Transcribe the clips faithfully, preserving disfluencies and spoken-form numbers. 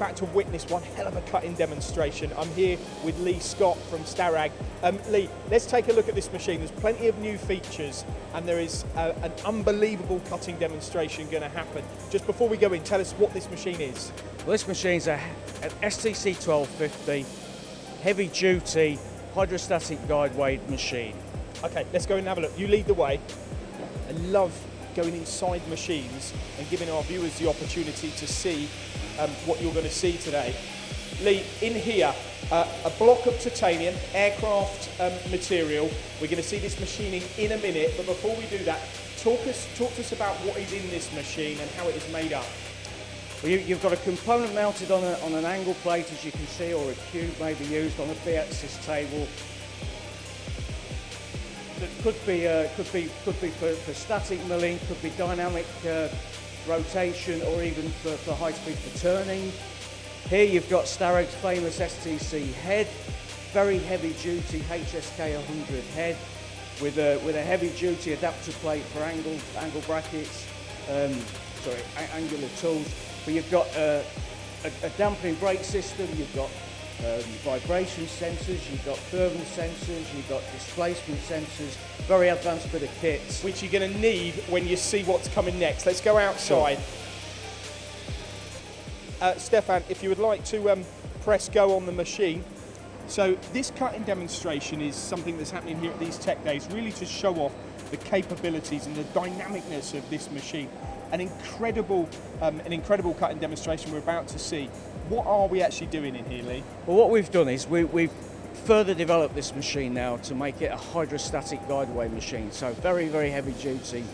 about to witness one hell of a cutting demonstration. I'm here with Lee Scott from Starrag. Um, Lee, let's take a look at this machine. There's plenty of new features and there is a, an unbelievable cutting demonstration going to happen. Just before we go in, tell us what this machine is. Well, this machine's a, an S T C twelve fifty heavy duty hydrostatic guide weighted machine. Okay, let's go and have a look. You lead the way. I love going inside machines and giving our viewers the opportunity to see um, what you're going to see today. Lee, in here, uh, a block of titanium, aircraft um, material. We're going to see this machining in a minute, but before we do that, talk, us, talk to us about what is in this machine and how it is made up. Well, you, you've got a component mounted on, a, on an angle plate, as you can see, or a cube may be used on a B-axis table. That could be uh, could be could be for, for static milling, could be dynamic uh, rotation, or even for, for high-speed for turning. Here you've got Starrag's famous S T C head, very heavy-duty H S K one hundred head with a with a heavy-duty adapter plate for angle angle brackets, um, sorry, angular tools. But you've got uh, a, a dampening brake system. You've got Um, vibration sensors, you've got thermal sensors, you've got displacement sensors, very advanced bit of kit. Which you're going to need when you see what's coming next. Let's go outside. Sure. Uh, Stefan, if you would like to um, press go on the machine. So this cutting demonstration is something that's happening here at these tech days, really to show off the capabilities and the dynamicness of this machine. An incredible, um, an incredible cutting demonstration we're about to see. What are we actually doing in here, Lee? Well, what we've done is we, we've further developed this machine now to make it a hydrostatic guideway machine. So very, very heavy duty,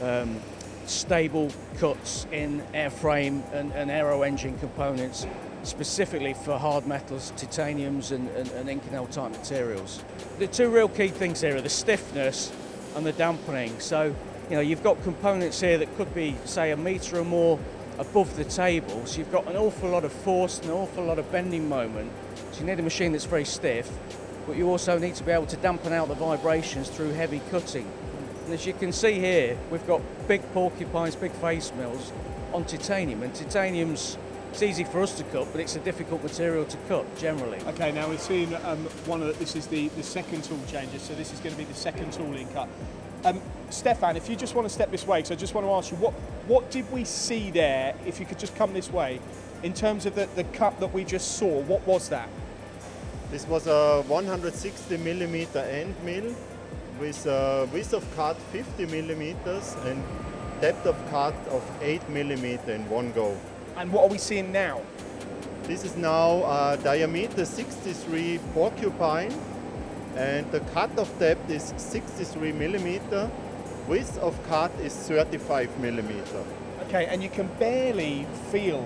um, stable cuts in airframe and, and aero engine components, specifically for hard metals, titaniums and, and, and Inconel type materials. The two real key things here are the stiffness and the dampening. So, you know, you've got components here that could be, say, a metre or more above the table, so you've got an awful lot of force and an awful lot of bending moment. So you need a machine that's very stiff, but you also need to be able to dampen out the vibrations through heavy cutting. And as you can see here, we've got big porcupines, big face mills on titanium, and titanium's, it's easy for us to cut, but it's a difficult material to cut generally. Okay, now we've seen um, one of the, this is the, the second tool changer, so this is going to be the second tool in cut. Um, Stefan, if you just want to step this way, because I just want to ask you, what, what did we see there, if you could just come this way, in terms of the, the cut that we just saw, what was that? This was a one hundred sixty millimeter end mill with a width of cut fifty millimeters and depth of cut of eight millimeter in one go. And what are we seeing now? This is now uh, diameter sixty-three porcupine, and the cut-off depth is sixty-three millimeter, width of cut is thirty-five millimeter. Okay, and you can barely feel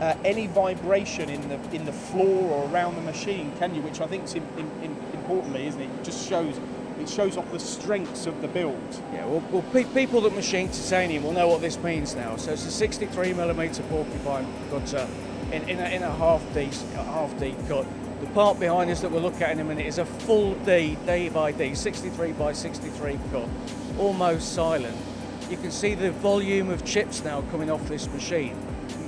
uh, any vibration in the in the floor or around the machine, can you? Which I think is in, in, in, importantly, isn't it? It just shows it shows off the strengths of the build. Yeah, well, well pe people that machine titanium will know what this means now. So it's a sixty-three millimeter porcupine cutter in, in a, in a half D half D cut. The part behind us that we'll look at in a minute is a full D, D by D, sixty-three by sixty-three cut, almost silent. You can see the volume of chips now coming off this machine,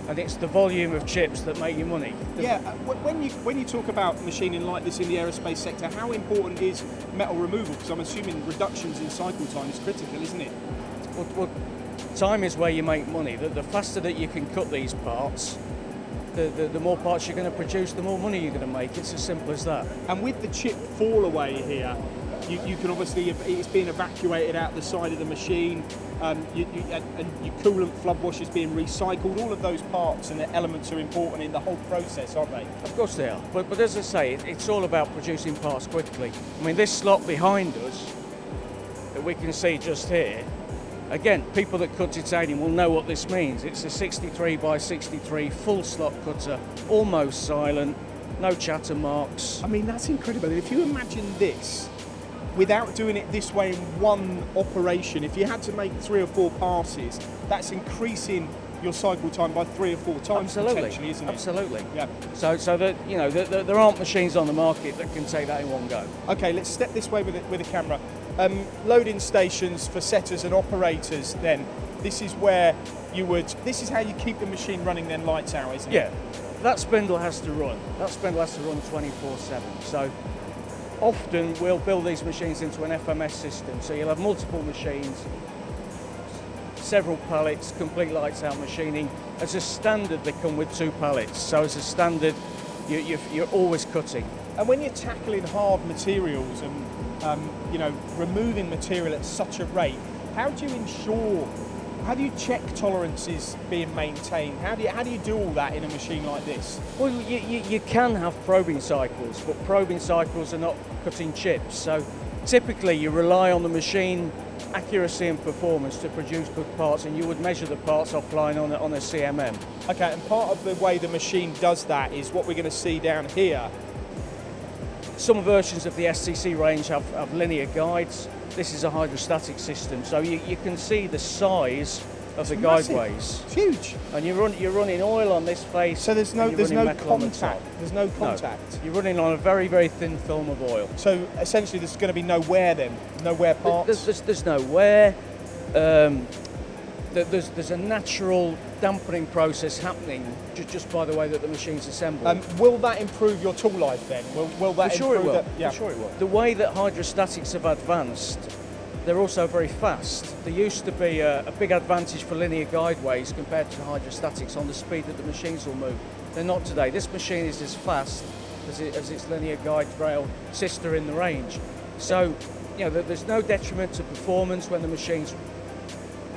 and it's the volume of chips that make you money. Yeah, when you, when you talk about machining like this in the aerospace sector, how important is metal removal? Because I'm assuming reductions in cycle time is critical, isn't it? Well, well, time is where you make money. The, the faster that you can cut these parts, The, the, the more parts you're going to produce, the more money you're going to make. It's as simple as that. And with the chip fall away here, you, you can obviously, it's being evacuated out the side of the machine, um, you, you, and, and your coolant flood wash is being recycled. All of those parts and the elements are important in the whole process, aren't they? Of course they are. But, but as I say, it, it's all about producing parts quickly. I mean, this slot behind us that we can see just here, again, people that cut titanium will know what this means. It's a sixty-three by sixty-three full slot cutter, almost silent, no chatter marks. I mean, that's incredible. If you imagine this, without doing it this way in one operation, if you had to make three or four passes, that's increasing your cycle time by three or four times. Absolutely. Potentially, isn't it? Absolutely. Yeah. So, so that you know, that, that there aren't machines on the market that can take that in one go. Okay, let's step this way with it with a camera. Um, loading stations for setters and operators then, this is where you would, this is how you keep the machine running then lights out, isn't it? Yeah, that spindle has to run. That spindle has to run twenty-four seven. So often we'll build these machines into an F M S system. So you'll have multiple machines, several pallets, complete lights out machining. As a standard, they come with two pallets. So as a standard, you, you're, you're always cutting. And when you're tackling hard materials and um, you know, removing material at such a rate, how do you ensure, how do you check tolerances being maintained? How do you, how do you do all that in a machine like this? Well, you, you, you can have probing cycles, but probing cycles are not cutting chips. So typically you rely on the machine accuracy and performance to produce good parts, and you would measure the parts offline on a, on a C M M. Okay, and part of the way the machine does that is what we're going to see down here. Some versions of the S C C range have, have linear guides. This is a hydrostatic system, so you, you can see the size of the guideways. It's huge. And you're, run, you're running oil on this face. So there's no, there's no contact. There's no contact. No. You're running on a very, very thin film of oil. So essentially there's going to be no wear then? No wear parts? There's, there's, there's no wear. Um, There's, there's a natural dampening process happening just by the way that the machine's assembled. Um, will that improve your tool life then? Will, will that I'm sure improve it will. That? Yeah. I'm sure it will. The way that hydrostatics have advanced, they're also very fast. There used to be a, a big advantage for linear guideways compared to hydrostatics on the speed that the machines will move. They're not today. This machine is as fast as, it, as its linear guide rail sister in the range. So, you know, there's no detriment to performance when the machine's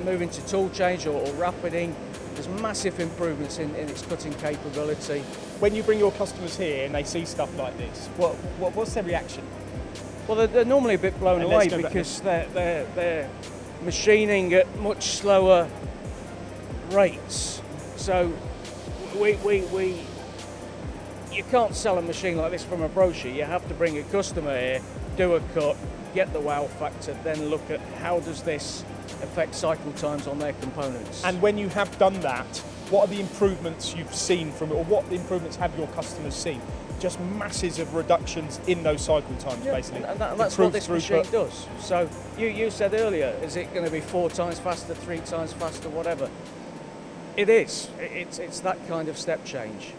moving to tool change or, or rapiding. There's massive improvements in, in its cutting capability. When you bring your customers here and they see stuff like this, what, what what's their reaction? Well, they're, they're normally a bit blown and away because they're, they're, they're machining at much slower rates. So we, we, we, you can't sell a machine like this from a brochure. You have to bring a customer here, do a cut, get the wow factor, then look at how does this affect cycle times on their components. And when you have done that, what are the improvements you've seen from it, or what improvements have your customers seen? Just masses of reductions in those cycle times, yeah, basically. And, that, and that's what this throughput machine does. So you, you said earlier, is it going to be four times faster, three times faster, whatever? It is. It, it's, it's that kind of step change.